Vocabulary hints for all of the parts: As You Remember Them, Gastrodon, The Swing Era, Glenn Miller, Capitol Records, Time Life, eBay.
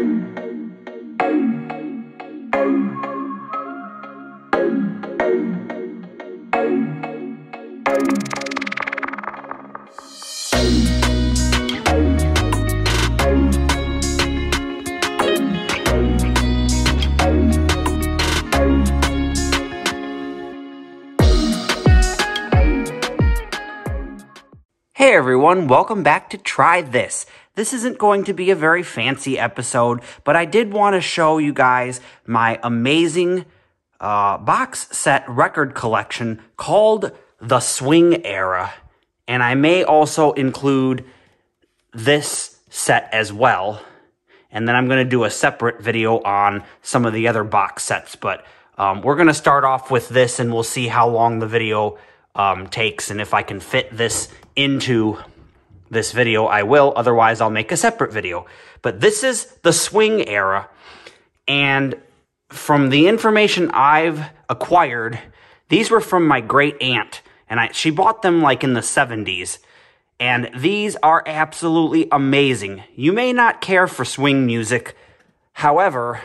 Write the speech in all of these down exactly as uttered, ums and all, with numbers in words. Hey everyone, welcome back to Try This. This isn't going to be a very fancy episode, but I did want to show you guys my amazing uh, box set record collection called The Swing Era. And I may also include this set as well. And then I'm going to do a separate video on some of the other box sets. But um, we're going to start off with this and we'll see how long the video um, takes. And if I can fit this into this video, I will. Otherwise, I'll make a separate video. But this is the Swing Era. And from the information I've acquired, these were from my great aunt. And I, she bought them like in the seventies. And these are absolutely amazing. You may not care for swing music. However,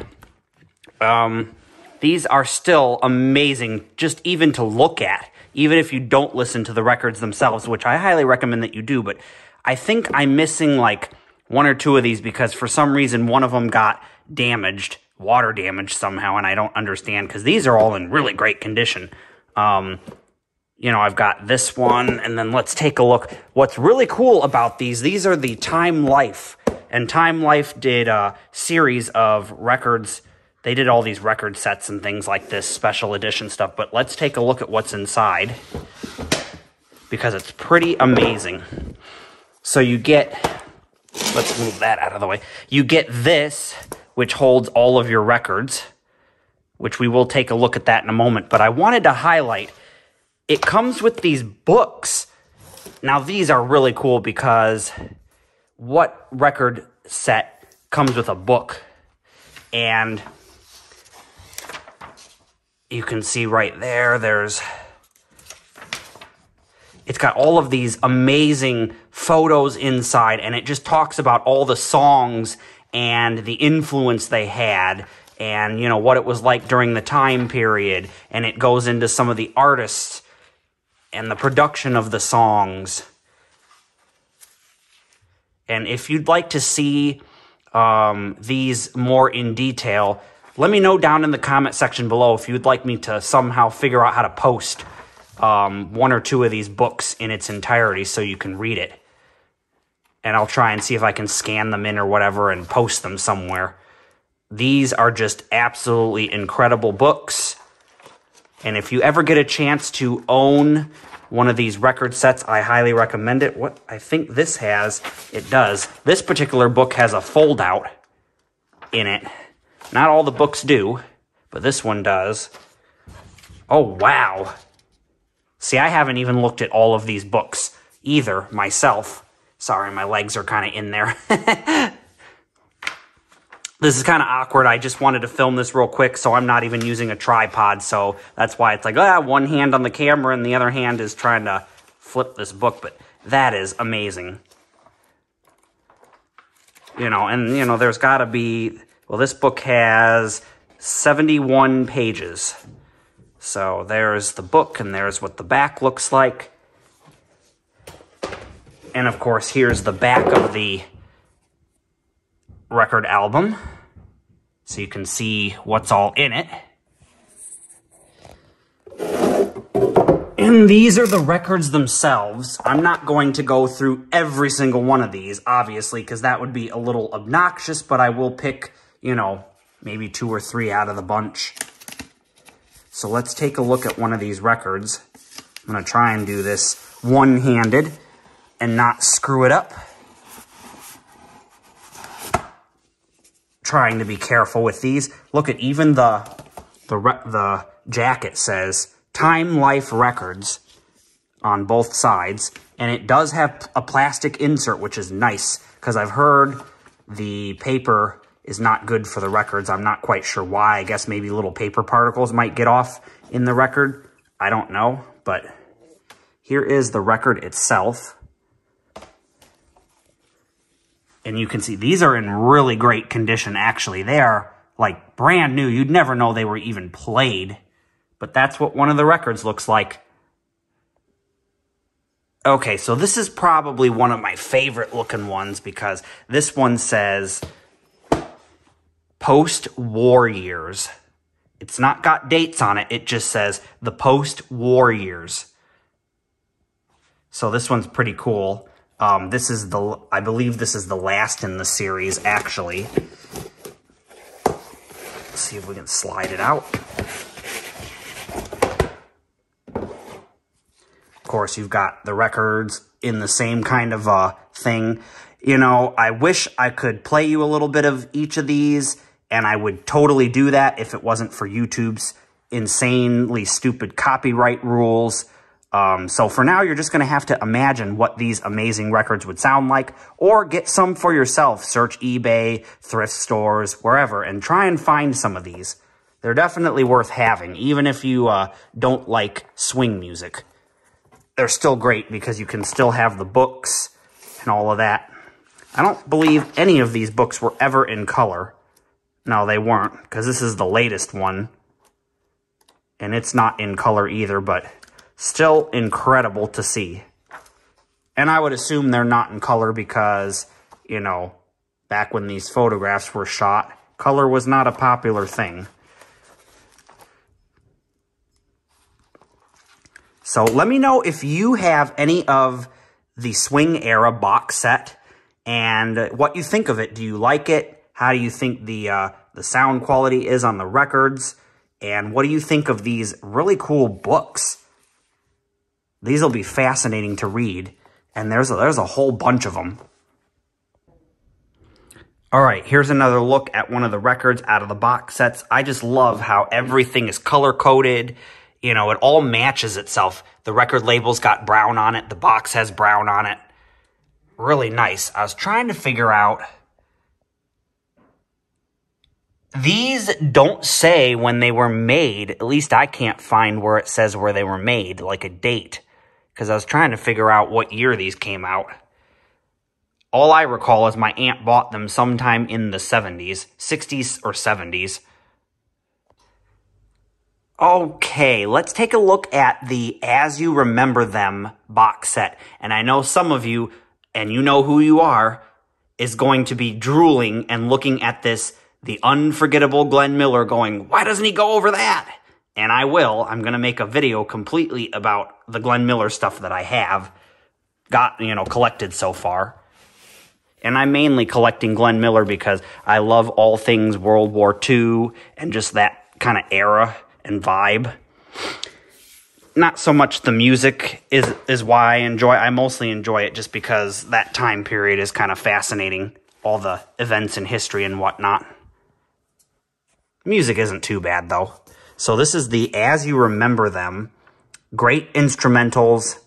um, these are still amazing just even to look at. Even if you don't listen to the records themselves, which I highly recommend that you do. But I think I'm missing like one or two of these because for some reason one of them got damaged, water damaged somehow, and I don't understand because these are all in really great condition. Um, you know, I've got this one, and then let's take a look. What's really cool about these, these are the Time Life. And Time Life did a series of records. They did all these record sets and things like this, special edition stuff. But let's take a look at what's inside because it's pretty amazing. So you get, let's move that out of the way. You get this, which holds all of your records, which we will take a look at that in a moment. But I wanted to highlight, it comes with these books. Now, these are really cool because what record set comes with a book? And you can see right there, there's, it's got all of these amazing photos inside, and it just talks about all the songs and the influence they had and, you know, what it was like during the time period. And it goes into some of the artists and the production of the songs. And if you'd like to see um, these more in detail, let me know down in the comment section below if you'd like me to somehow figure out how to post um, one or two of these books in its entirety so you can read it. And I'll try and see if I can scan them in or whatever and post them somewhere. These are just absolutely incredible books. And if you ever get a chance to own one of these record sets, I highly recommend it. What I think this has, it does. This particular book has a fold-out in it. Not all the books do, but this one does. Oh, wow. See, I haven't even looked at all of these books either myself. Sorry, my legs are kind of in there. This is kind of awkward. I just wanted to film this real quick, so I'm not even using a tripod. So that's why it's like, ah, one hand on the camera and the other hand is trying to flip this book. But that is amazing. You know, and, you know, there's got to be... Well, this book has seventy-one pages. So there's the book, and there's what the back looks like. And, of course, here's the back of the record album. So you can see what's all in it. And these are the records themselves. I'm not going to go through every single one of these, obviously, because that would be a little obnoxious, but I will pick... you know, maybe two or three out of the bunch. So let's take a look at one of these records. I'm going to try and do this one-handed and not screw it up. Trying to be careful with these. Look at even the, the, the jacket says Time Life Records on both sides. And it does have a plastic insert, which is nice because I've heard the paper is not good for the records. I'm not quite sure why. I guess maybe little paper particles might get off in the record. I don't know, but here is the record itself. And you can see these are in really great condition, actually. They are, like, brand new. You'd never know they were even played. But that's what one of the records looks like. Okay, so this is probably one of my favorite looking ones, because this one says post-war years. It's not got dates on it. It just says the post-war years. So this one's pretty cool. Um, this is the, I believe this is the last in the series, actually. Let's see if we can slide it out. Of course, you've got the records in the same kind of uh, thing. You know, I wish I could play you a little bit of each of these, and I would totally do that if it wasn't for YouTube's insanely stupid copyright rules. Um, so for now, you're just going to have to imagine what these amazing records would sound like, or get some for yourself. Search eBay, thrift stores, wherever, and try and find some of these. They're definitely worth having, even if you uh, don't like swing music. They're still great because you can still have the books and all of that. I don't believe any of these books were ever in color. No, they weren't, because this is the latest one. And it's not in color either, but... still incredible to see. And I would assume they're not in color because, you know, back when these photographs were shot, color was not a popular thing. So let me know if you have any of the Swing Era box set and what you think of it. Do you like it? How do you think the, uh, the sound quality is on the records? And what do you think of these really cool books? These will be fascinating to read, and there's a, there's a whole bunch of them. All right, here's another look at one of the records out of the box sets. I just love how everything is color-coded. You know, it all matches itself. The record label's got brown on it. The box has brown on it. Really nice. I was trying to figure out... these don't say when they were made. At least I can't find where it says where they were made, like a date. Because I was trying to figure out what year these came out. All I recall is my aunt bought them sometime in the seventies. sixties or seventies. Okay, let's take a look at the As You Remember Them box set. And I know some of you, and you know who you are, is going to be drooling and looking at this, the unforgettable Glenn Miller, going, why doesn't he go over that? And I will. I'm going to make a video completely about the Glenn Miller stuff that I have got, you know, collected so far. And I'm mainly collecting Glenn Miller because I love all things World War Two and just that kind of era and vibe. Not so much the music is, is why I enjoy. I mostly enjoy it just because that time period is kind of fascinating. All the events in history and whatnot. Music isn't too bad, though. So this is the As You Remember Them. Great instrumentals.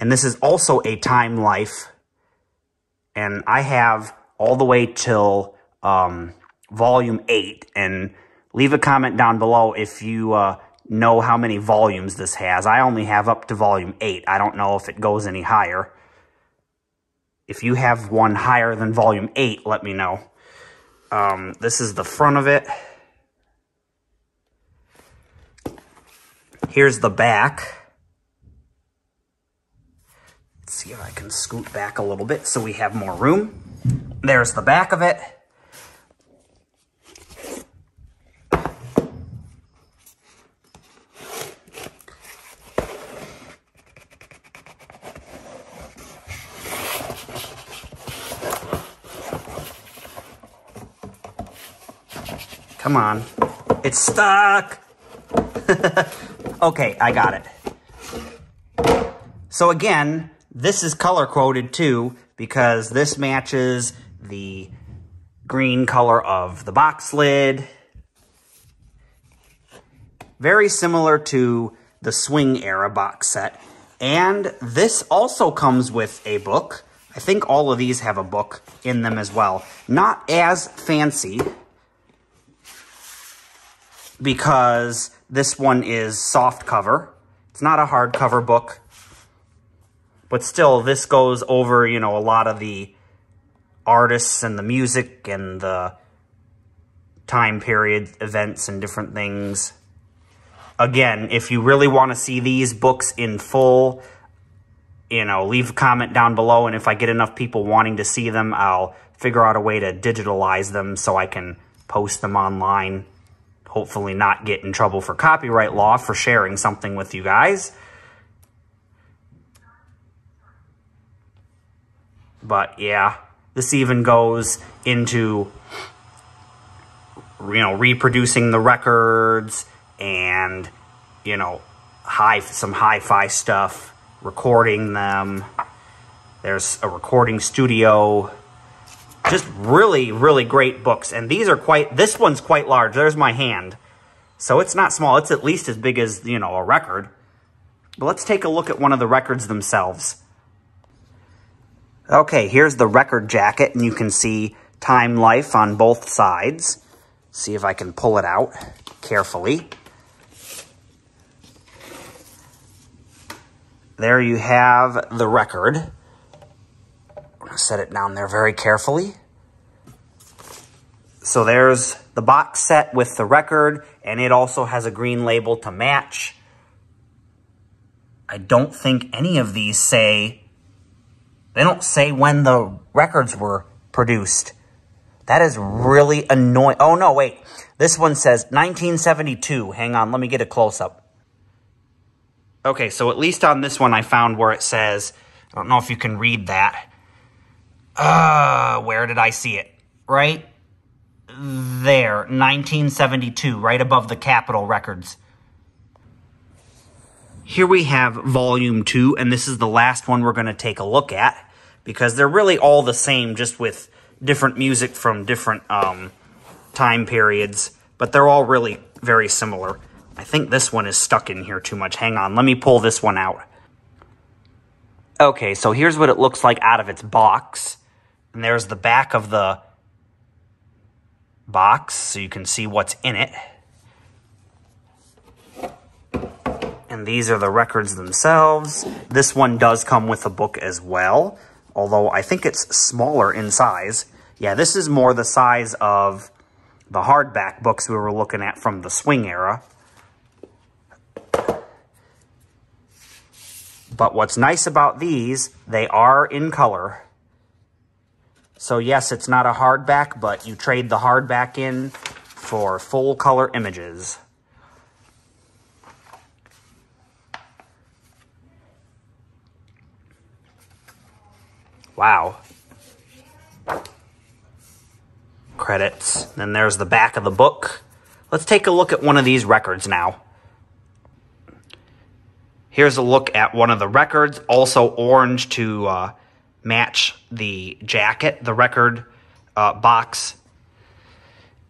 And this is also a Time Life. And I have all the way till um, volume eight. And leave a comment down below if you uh, know how many volumes this has. I only have up to volume eight. I don't know if it goes any higher. If you have one higher than volume eight, let me know. Um, this is the front of it. Here's the back. Let's see if I can scoot back a little bit so we have more room. There's the back of it. Come on. It's stuck. Okay, I got it. So again, this is color-coded too, because this matches the green color of the box lid. Very similar to the Swing Era box set. And this also comes with a book. I think all of these have a book in them as well. Not as fancy, because this one is soft cover. It's not a hardcover book. But still, this goes over, you know, a lot of the artists and the music and the time period events and different things. Again, if you really want to see these books in full, you know, leave a comment down below, and if I get enough people wanting to see them, I'll figure out a way to digitalize them so I can post them online. Hopefully not get in trouble for copyright law for sharing something with you guys. But yeah, this even goes into, you know, reproducing the records and, you know, hi, some hi-fi stuff, recording them. There's a recording studio. Just really, really great books. And these are quite, this one's quite large. There's my hand. So it's not small. It's at least as big as, you know, a record. But let's take a look at one of the records themselves. Okay, here's the record jacket, and you can see Time Life on both sides. See if I can pull it out carefully. There you have the record. I'm going to set it down there very carefully. So there's the box set with the record, and it also has a green label to match. I don't think any of these say... They don't say when the records were produced. That is really annoying. Oh, no, wait. This one says nineteen seventy-two. Hang on, let me get a close-up. Okay, so at least on this one I found where it says, I don't know if you can read that. Uh, where did I see it? Right there, nineteen seventy-two, right above the Capitol Records. Here we have volume two, and this is the last one we're going to take a look at, because they're really all the same, just with different music from different um, time periods, but they're all really very similar. I think this one is stuck in here too much. Hang on, let me pull this one out. Okay, so here's what it looks like out of its box, and there's the back of the box, so you can see what's in it. And these are the records themselves. This one does come with a book as well, although I think it's smaller in size. Yeah, this is more the size of the hardback books we were looking at from the Swing Era. But what's nice about these, they are in color. So yes, it's not a hardback, but you trade the hardback in for full color images. Wow. Credits. Then there's the back of the book. Let's take a look at one of these records now. Here's a look at one of the records, also orange to uh, match the jacket, the record uh, box.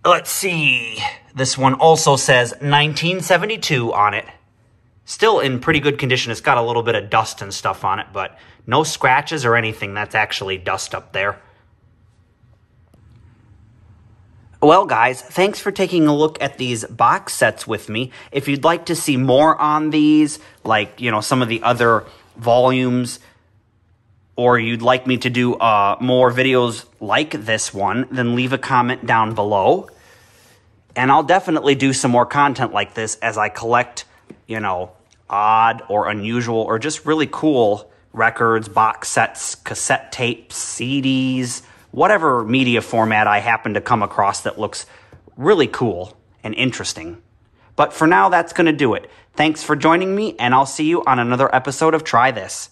Let's see. This one also says nineteen seventy-two on it. Still in pretty good condition. It's got a little bit of dust and stuff on it, but no scratches or anything. That's actually dust up there. Well, guys, thanks for taking a look at these box sets with me. If you'd like to see more on these, like, you know, some of the other volumes, or you'd like me to do uh, more videos like this one, then leave a comment down below. And I'll definitely do some more content like this as I collect, you know, odd or unusual or just really cool records, box sets, cassette tapes, C Ds, whatever media format I happen to come across that looks really cool and interesting. But for now, that's going to do it. Thanks for joining me, and I'll see you on another episode of Try This.